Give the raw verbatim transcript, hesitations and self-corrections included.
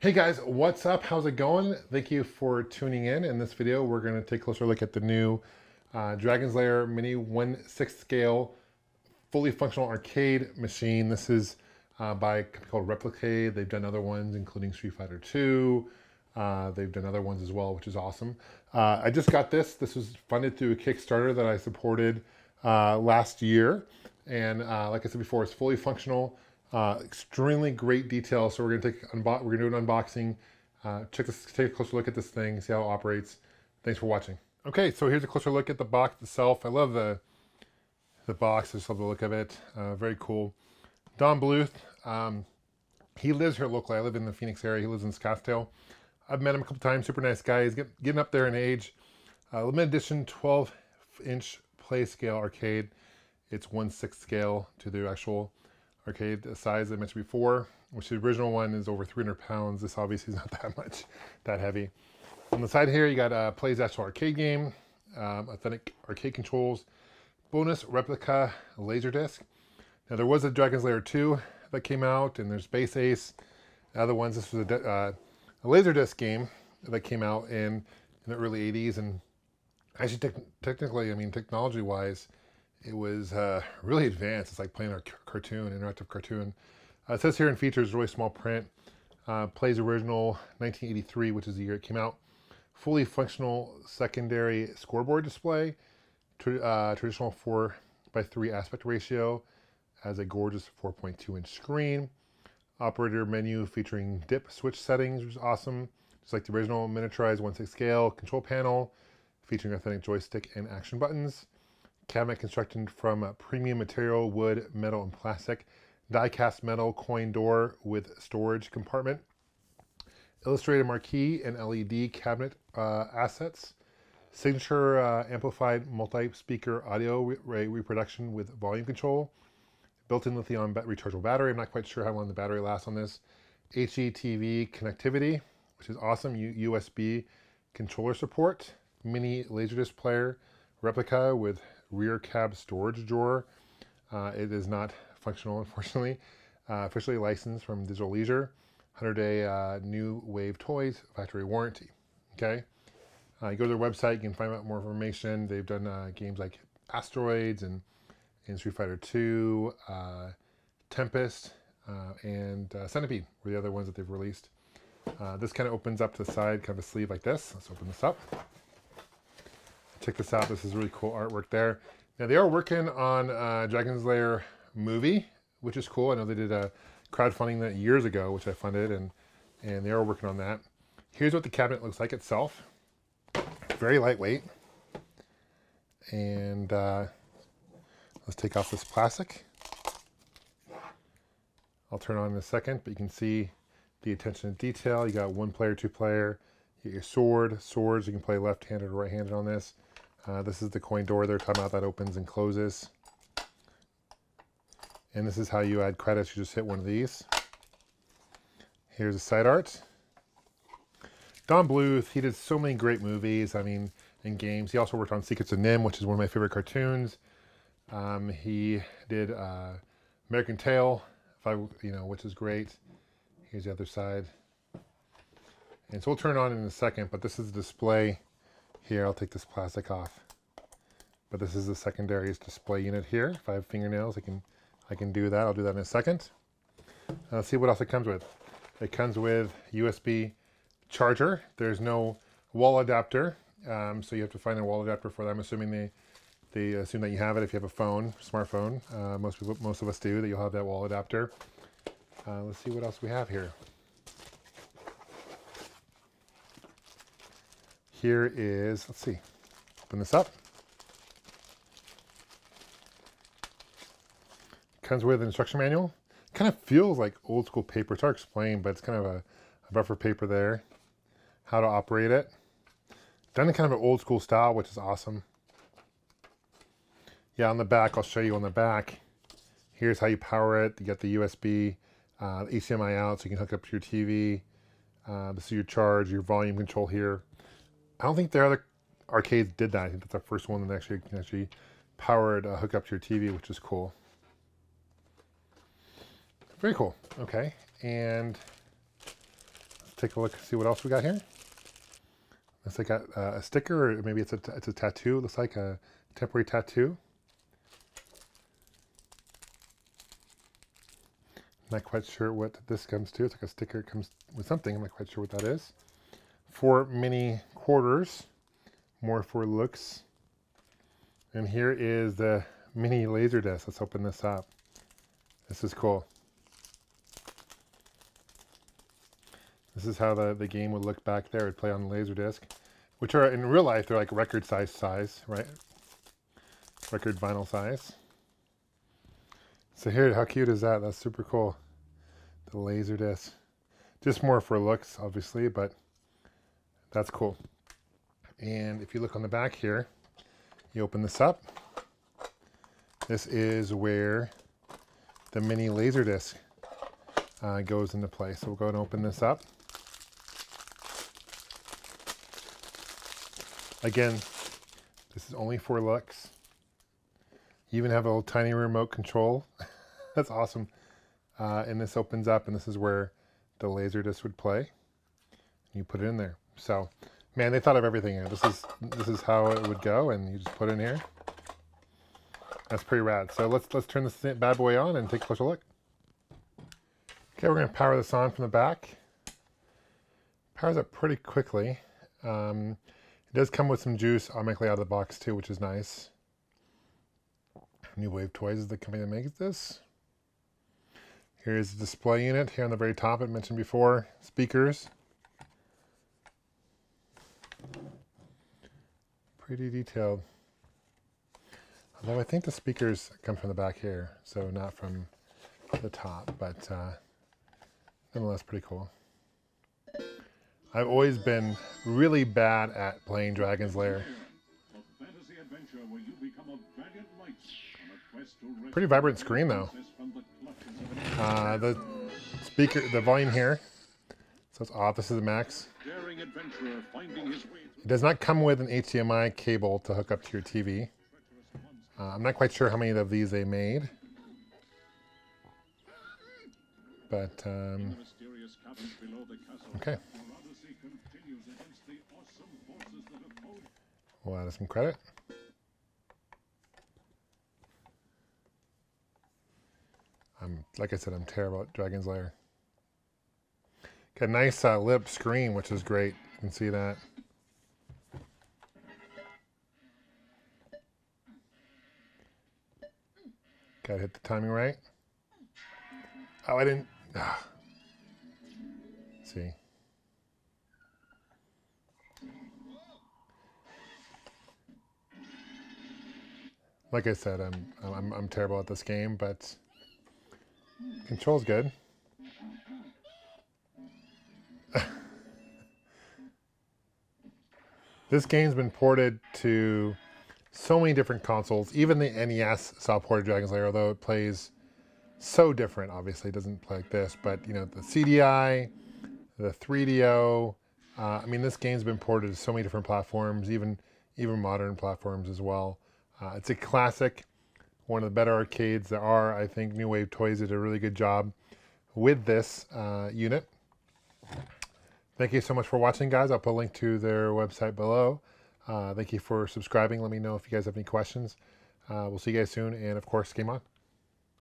Hey guys, what's up? How's it going? Thank you for tuning in. In this video, we're going to take a closer look at the new uh, Dragon's Lair Mini one sixth scale fully functional arcade machine. This is uh, by a company called Replicade. They've done other ones, including Street Fighter two. Uh, they've done other ones as well, which is awesome. Uh, I just got this. This was funded through a Kickstarter that I supported uh, last year. And uh, like I said before, it's fully functional. Uh, extremely great detail. So we're gonna take unbo we're gonna do an unboxing. Uh, check this, take a closer look at this thing, see how it operates. Thanks for watching. Okay, so here's a closer look at the box itself. I love the the box. I just love the look of it. Uh, very cool. Don Bluth. Um, he lives here locally. I live in the Phoenix area. He lives in Scottsdale. I've met him a couple times. Super nice guy. He's get, getting up there in age. Uh, limited edition twelve inch play scale arcade. It's one sixth scale to the actual arcade size I mentioned before, which the original one is over three hundred pounds. This obviously is not that much, that heavy. On the side here, you got uh, Plays Actual Arcade Game, um, Authentic Arcade Controls, Bonus Replica Laserdisc. Now there was a Dragon's Lair two that came out, and there's Space Ace. Other ones, this was a, uh, a Laserdisc game that came out in, in the early eighties, and actually te technically, I mean technology-wise, it was uh, really advanced. It's like playing a cartoon, interactive cartoon. Uh, it says here in features, really small print. Uh, plays original nineteen eighty-three, which is the year it came out. Fully functional secondary scoreboard display. Tra uh, traditional four by three aspect ratio as a gorgeous four point two inch screen. Operator menu featuring dip switch settings, which is awesome. Just like the original miniaturized one sixth scale control panel featuring authentic joystick and action buttons. Cabinet constructed from uh, premium material, wood, metal, and plastic. Die-cast metal coin door with storage compartment. Illustrated marquee and L E D cabinet uh, assets. Signature uh, amplified multi-speaker audio re re reproduction with volume control. Built-in lithium rechargeable battery. I'm not quite sure how long the battery lasts on this. H E T V connectivity, which is awesome. U USB controller support. Mini Laserdisc player replica with rear cab storage drawer. Uh, it is not functional, unfortunately. Uh, officially licensed from Digital Leisure. one hundred day uh, New Wave Toys factory warranty. Okay. Uh, you go to their website, you can find out more information. They've done uh, games like Asteroids and, and Street Fighter two, uh, Tempest, uh, and uh, Centipede were the other ones that they've released. Uh, this kind of opens up to the side, kind of a sleeve like this. Let's open this up. Check this out. This is really cool artwork there. Now they are working on uh, Dragon's Lair movie, which is cool. I know they did a crowdfunding that years ago, which I funded, and and they are working on that. Here's what the cabinet looks like itself. Very lightweight. And uh, let's take off this plastic. I'll turn on in a second, but you can see the attention to detail. You got one player, two player. You get your sword, swords. You can play left-handed or right-handed on this. Uh, this is the coin door they're talking about that opens and closes. And this is how you add credits. You just hit one of these. Here's a side art. Don Bluth, he did so many great movies, I mean, and games. He also worked on Secrets of NIMH, which is one of my favorite cartoons. Um, he did uh, American Tail, if I, you know, which is great. Here's the other side. And so we'll turn on in a second, but this is the display here. I'll take this plastic off. But this is the secondary display unit here. If I have fingernails, I can I can do that. I'll do that in a second. Now let's see what else it comes with. It comes with U S B charger. There's no wall adapter, um, so you have to find a wall adapter for that. I'm assuming they they assume that you have it if you have a phone, smartphone. Uh, most people, most of us do, that you'll have that wall adapter. Uh, let's see what else we have here. Here is, let's see, open this up. Comes with an instruction manual. Kind of feels like old school paper. It's hard to explain, but it's kind of a, a buffer paper there. How to operate it. Done in kind of an old school style, which is awesome. Yeah, on the back, I'll show you on the back. Here's how you power it. You got the U S B, uh, the H D M I out, so you can hook it up to your T V. Uh, this is your charge, your volume control here. I don't think their other arcades did that. I think that's the first one that actually can actually powered uh, hook up to your T V, which is cool. Very cool. Okay, and take a look, see what else we got here. Looks like a, uh, a sticker, or maybe it's a, it's a tattoo. Looks like a temporary tattoo. Not quite sure what this comes to. It's like a sticker. It comes with something. I'm not quite sure what that is. Four mini quarters, more for looks. And here is the mini LaserDisc. Let's open this up. This is cool. This is how the, the game would look back there. It would play on LaserDisc, which are in real life, they're like record size size, right? Record vinyl size. So here, how cute is that? That's super cool. The LaserDisc. Just more for looks, obviously, but that's cool. And if you look on the back here, you open this up. This is where the mini LaserDisc uh, goes into play. So we'll go and open this up. Again, this is only for looks. You even have a little tiny remote control. That's awesome. Uh, and this opens up, and this is where the LaserDisc would play. You put it in there. So, man, they thought of everything here. This is this is how it would go, and you just put it in here. That's pretty rad. So let's let's turn this bad boy on and take a closer look. Okay, we're gonna power this on from the back. Powers up pretty quickly. Um, it does come with some juice automatically out of the box too, which is nice. New Wave Toys is the company that makes this. Here's the display unit here on the very top. I mentioned before, speakers. Pretty detailed. Although I think the speakers come from the back here, so not from the top, but uh, nonetheless pretty cool. I've always been really bad at playing Dragon's Lair. Pretty vibrant screen though. Uh, the speaker, the volume here. So it's off. This is the max. It does not come with an H D M I cable to hook up to your T V. Uh, I'm not quite sure how many of these they made, but um, okay. We'll add some credit. I'm, like I said, I'm terrible at Dragon's Lair. Got a nice uh, lip screen, which is great. You can see that. Gotta hit the timing right. Oh, I didn't. Ah. Let's see. Like I said, I'm I'm I'm terrible at this game, but. Control's good. This game's been ported to so many different consoles. Even the N E S saw ported Dragon's Lair, although it plays so different, obviously. It doesn't play like this, but you know, the C D I, the three D O. Uh, I mean, this game's been ported to so many different platforms, even, even modern platforms as well. Uh, it's a classic. One of the better arcades there are. I think New Wave Toys did a really good job with this uh, unit. Thank you so much for watching, guys. I'll put a link to their website below. Uh, thank you for subscribing. Let me know if you guys have any questions. Uh, we'll see you guys soon, and of course, game on.